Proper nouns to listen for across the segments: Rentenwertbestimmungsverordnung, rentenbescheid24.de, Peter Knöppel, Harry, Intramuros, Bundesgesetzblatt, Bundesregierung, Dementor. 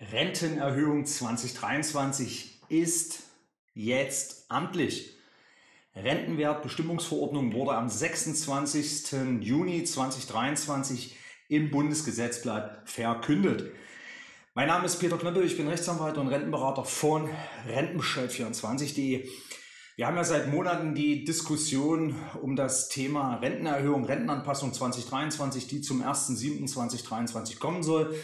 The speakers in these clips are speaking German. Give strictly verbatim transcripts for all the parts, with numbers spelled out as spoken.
Rentenerhöhung zwanzig dreiundzwanzig ist jetzt amtlich. Rentenwertbestimmungsverordnung wurde am sechsundzwanzigsten Juni zweitausenddreiundzwanzig im Bundesgesetzblatt verkündet. Mein Name ist Peter Knöppel, ich bin Rechtsanwalt und Rentenberater von rentenbescheid vierundzwanzig punkt de. Wir haben ja seit Monaten die Diskussion um das Thema Rentenerhöhung, Rentenanpassung zwanzig dreiundzwanzig, die zum ersten siebten zweitausenddreiundzwanzig kommen soll.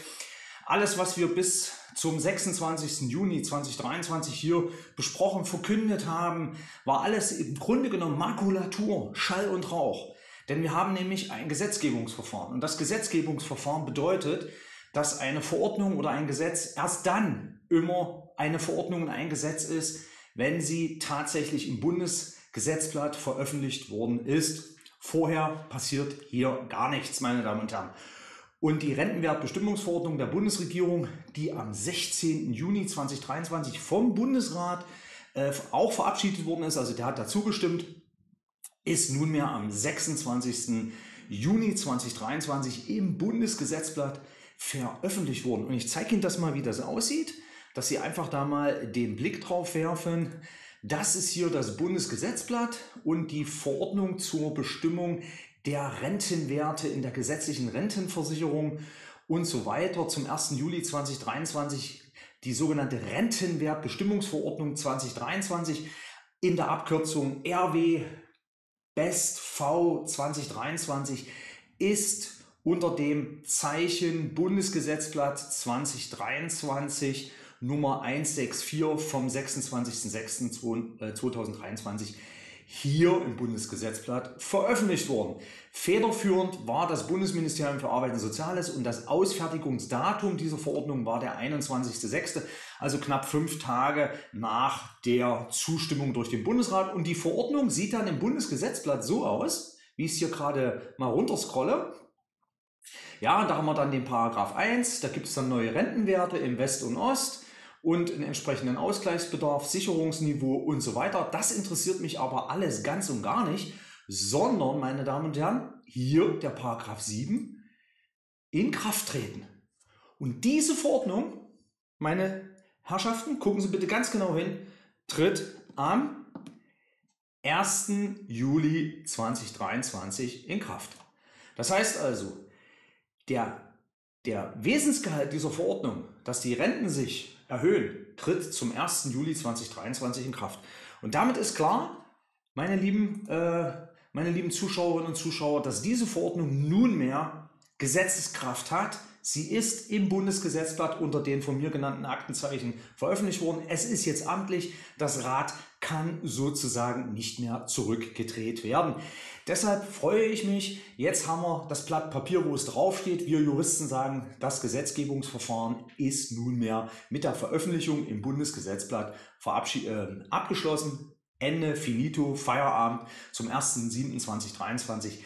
Alles, was wir bis zum sechsundzwanzigsten Juni zweitausenddreiundzwanzig hier besprochen, verkündet haben, war alles im Grunde genommen Makulatur, Schall und Rauch. Denn wir haben nämlich ein Gesetzgebungsverfahren. Und das Gesetzgebungsverfahren bedeutet, dass eine Verordnung oder ein Gesetz erst dann immer eine Verordnung und ein Gesetz ist, wenn sie tatsächlich im Bundesgesetzblatt veröffentlicht worden ist. Vorher passiert hier gar nichts, meine Damen und Herren. Und die Rentenwertbestimmungsverordnung der Bundesregierung, die am sechzehnten Juni zweitausenddreiundzwanzig vom Bundesrat äh, auch verabschiedet worden ist, also der hat dazu gestimmt, ist nunmehr am sechsundzwanzigsten Juni zweitausenddreiundzwanzig im Bundesgesetzblatt veröffentlicht worden. Und ich zeige Ihnen das mal, wie das aussieht, dass Sie einfach da mal den Blick drauf werfen. Das ist hier das Bundesgesetzblatt und die Verordnung zur Bestimmung der Rentenwerte in der gesetzlichen Rentenversicherung und so weiter zum ersten Juli zweitausenddreiundzwanzig, die sogenannte Rentenwertbestimmungsverordnung zweitausenddreiundzwanzig in der Abkürzung R W Best V zweitausenddreiundzwanzig ist unter dem Zeichen Bundesgesetzblatt zweitausenddreiundzwanzig Nummer hundertvierundsechzig vom sechsundzwanzigsten sechsten zweitausenddreiundzwanzig hier im Bundesgesetzblatt veröffentlicht worden. Federführend war das Bundesministerium für Arbeit und Soziales und das Ausfertigungsdatum dieser Verordnung war der einundzwanzigste sechste, also knapp fünf Tage nach der Zustimmung durch den Bundesrat. Und die Verordnung sieht dann im Bundesgesetzblatt so aus, wie ich es hier gerade mal runterscrolle. Ja, und da haben wir dann den Paragraph eins, da gibt es dann neue Rentenwerte im West und Ost und einen entsprechenden Ausgleichsbedarf, Sicherungsniveau und so weiter. Das interessiert mich aber alles ganz und gar nicht, sondern, meine Damen und Herren, hier der Paragraph sieben, in Kraft treten. Und diese Verordnung, meine Herrschaften, gucken Sie bitte ganz genau hin, tritt am ersten Juli zweitausenddreiundzwanzig in Kraft. Das heißt also, der, der Wesensgehalt dieser Verordnung, dass die Renten sich erhöhen, tritt zum ersten Juli zweitausenddreiundzwanzig in Kraft. Und damit ist klar, meine lieben, äh, meine lieben Zuschauerinnen und Zuschauer, dass diese Verordnung nunmehr Gesetzeskraft hat. Sie ist im Bundesgesetzblatt unter den von mir genannten Aktenzeichen veröffentlicht worden. Es ist jetzt amtlich. Das Rad kann sozusagen nicht mehr zurückgedreht werden. Deshalb freue ich mich. Jetzt haben wir das Blatt Papier, wo es draufsteht. Wir Juristen sagen, das Gesetzgebungsverfahren ist nunmehr mit der Veröffentlichung im Bundesgesetzblatt äh, abgeschlossen. Ende, finito, Feierabend. Zum ersten siebten zweitausenddreiundzwanzig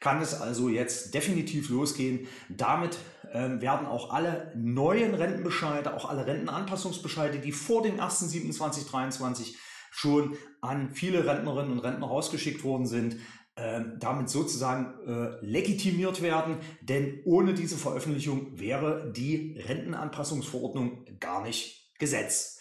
kann es also jetzt definitiv losgehen. Damit äh, werden auch alle neuen Rentenbescheide, auch alle Rentenanpassungsbescheide, die vor dem ersten siebten zweitausenddreiundzwanzig schon an viele Rentnerinnen und Rentner rausgeschickt worden sind, äh, damit sozusagen äh, legitimiert werden, denn ohne diese Veröffentlichung wäre die Rentenanpassungsverordnung gar nicht Gesetz.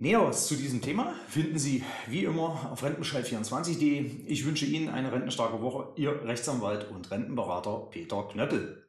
Näheres zu diesem Thema finden Sie wie immer auf rentenbescheid vierundzwanzig punkt de. Ich wünsche Ihnen eine rentenstarke Woche, Ihr Rechtsanwalt und Rentenberater Peter Knöppel.